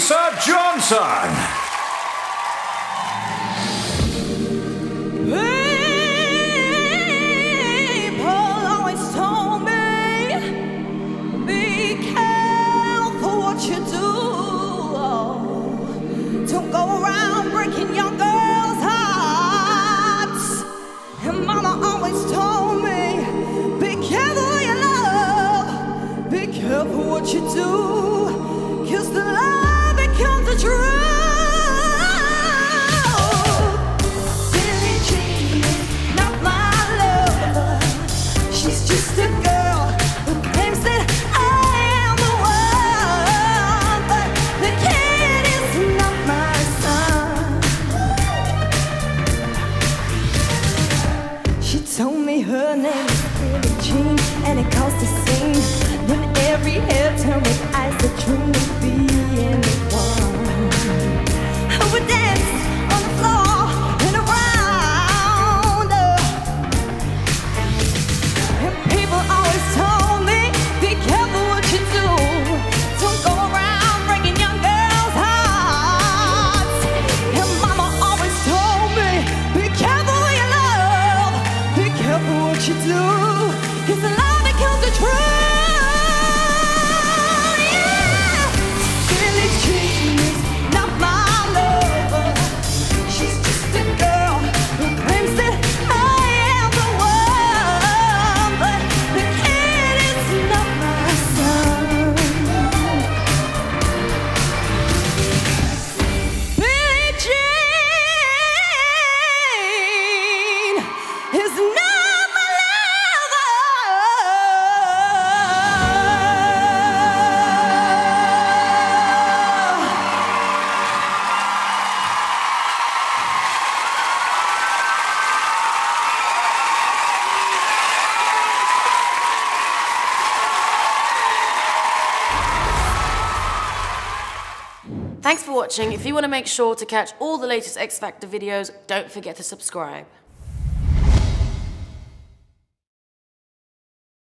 Louisa Johnson. What you do, 'cause the love becomes a drug. Billie Jean is not my lover. She's just a girl who claims that I am the one, but the kid is not my son. She told me her name is Billie Jean, and it caused a scene. Then every hair turned with eyes that dreamed of being the one who would dance on the floor and around. And people always told me, be careful what you do. Don't go around breaking young girls' hearts. And mama always told me, be careful what you love. Be careful what you do, 'cause the love that kills the truth. Thanks for watching. If you want to make sure to catch all the latest X Factor videos, don't forget to subscribe.